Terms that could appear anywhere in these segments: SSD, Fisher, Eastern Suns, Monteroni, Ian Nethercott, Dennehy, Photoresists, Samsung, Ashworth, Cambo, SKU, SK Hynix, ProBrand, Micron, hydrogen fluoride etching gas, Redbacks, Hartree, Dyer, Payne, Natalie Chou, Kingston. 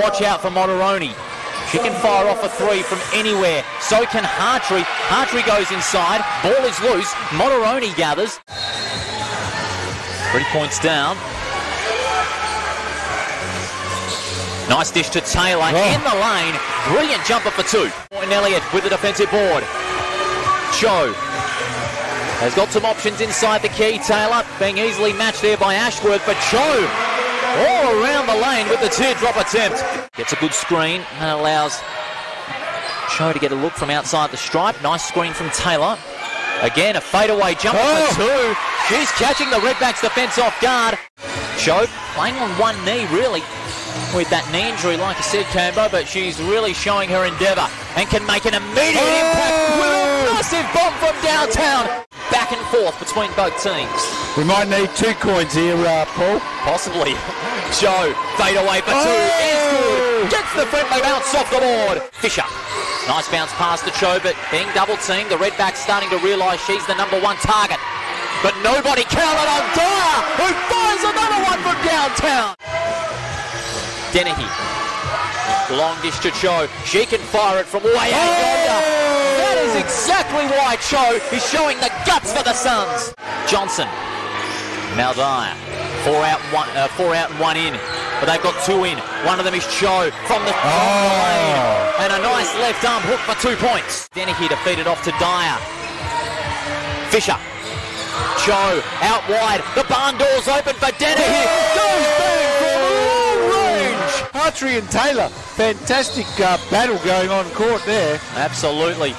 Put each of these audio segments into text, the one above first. watch out for Monteroni. She can fire off a three from anywhere. So can Hartree. Hartree goes inside. Ball is loose. Monteroni gathers. 3 points down. Nice dish to Taylor in the lane. Brilliant jumper for two. And Elliott with the defensive board. Chou has got some options inside the key. Taylor being easily matched there by Ashworth, but Chou all around the lane with the teardrop attempt. Gets a good screen and allows Chou to get a look from outside the stripe. Nice screen from Taylor. Again, a fadeaway jumper for two. She's catching the Redbacks defence off guard. Chou playing on one knee, really, with that knee injury, like I said, Cambo, but she's really showing her endeavour and can make an immediate impact with a massive bomb from downtown. Back and forth between both teams. We might need 2 coins here, Paul. Possibly. Chou, fade away for two. It's good. Gets the friendly bounce off the board. Fisher. Nice bounce pass to Chou, but being double-teamed, the Redbacks starting to realise she's the #1 target. But nobody counted on Dyer, who fires another one from downtown. Dennehy, long dish to Chou. She can fire it from way out yonder. That is exactly why Chou is showing the guts for the Suns. Johnson, now Dyer, four out and one in, but they've got 2 in. One of them is Chou from the lane, and a nice left arm hook for 2 points. Dennehy to feed it off to Dyer. Fisher, Chou out wide. The barn door's open for Dennehy. Hartree and Taylor, fantastic battle going on court there. Absolutely.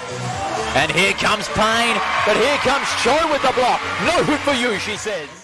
And here comes Payne, but here comes Chou with the block. No hoop for you, she says.